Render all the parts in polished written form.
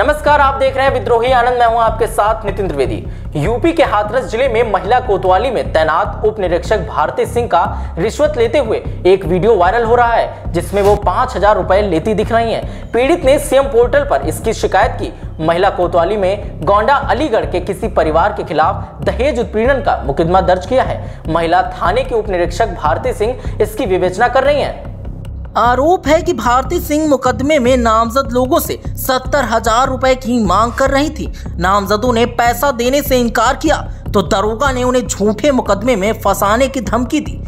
नमस्कार, आप देख रहे हैं विद्रोही आनंद। मैं हूं आपके साथ नितिन त्रिवेदी। यूपी के हाथरस जिले में महिला कोतवाली में तैनात उप निरीक्षक भारती सिंह का रिश्वत लेते हुए एक वीडियो वायरल हो रहा है, जिसमें वो 5,000 रुपए लेती दिख रही हैं। पीड़ित ने सीएम पोर्टल पर इसकी शिकायत की। महिला कोतवाली में गोंडा अलीगढ़ के किसी परिवार के खिलाफ दहेज उत्पीड़न का मुकदमा दर्ज किया है। महिला थाने के उप निरीक्षक भारती सिंह इसकी विवेचना कर रही है। आरोप है कि भारती सिंह मुकदमे में नामजद लोगों से 70,000 रुपए की मांग कर रही थी। नामजदों ने पैसा देने से इनकार किया तो दरोगा ने उन्हें झूठे मुकदमे में फंसाने की धमकी दी।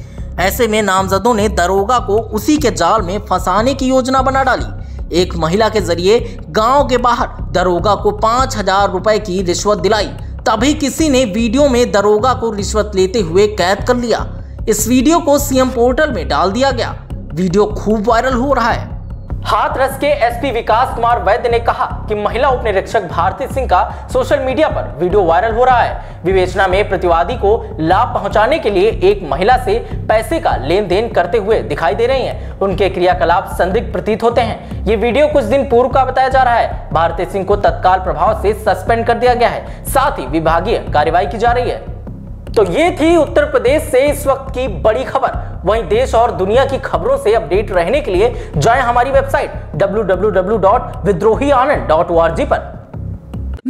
ऐसे में नामजदों ने दरोगा को उसी के जाल में फंसाने की योजना बना डाली। एक महिला के जरिए गांव के बाहर दरोगा को 5,000 रुपए की रिश्वत दिलाई। तभी किसी ने वीडियो में दरोगा को रिश्वत लेते हुए कैद कर लिया। इस वीडियो को सीएम पोर्टल में डाल दिया गया। वीडियो खूब वायरल हो रहा है। हाथरस के एसपी विकास कुमार वैद्य ने कहा कि महिला उप निरीक्षक भारती सिंह का सोशल मीडिया पर वीडियो वायरल हो रहा है। विवेचना में प्रतिवादी को लाभ पहुंचाने के लिए एक महिला से पैसे का लेन देन करते हुए दिखाई दे रही हैं। उनके क्रियाकलाप संदिग्ध प्रतीत होते हैं। ये वीडियो कुछ दिन पूर्व का बताया जा रहा है। भारती सिंह को तत्काल प्रभाव से सस्पेंड कर दिया गया है, साथ ही विभागीय कार्यवाही की जा रही है। तो ये थी उत्तर प्रदेश से इस वक्त की बड़ी खबर। वहीं देश और दुनिया की खबरों से अपडेट रहने के लिए जाएं हमारी वेबसाइट www.vidrohianand.org पर।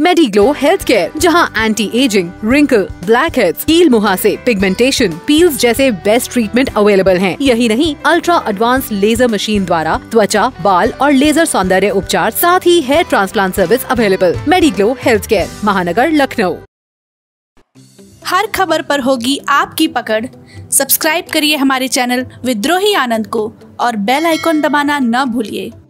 मेडिग्लो हेल्थ केयर, जहां anti ageing, wrinkle, black heads, कील मुहासे, पिगमेंटेशन, पील्स जैसे बेस्ट ट्रीटमेंट अवेलेबल हैं। यही नहीं, अल्ट्रा एडवांस लेजर मशीन द्वारा त्वचा, बाल और लेजर सौंदर्य उपचार, साथ ही hair transplant service available. Mediglow health care, Mahanagar Lucknow. हर खबर पर होगी आपकी पकड़। सब्सक्राइब करिए हमारे चैनल विद्रोही आनंद को और बेल आइकॉन दबाना न भूलिए।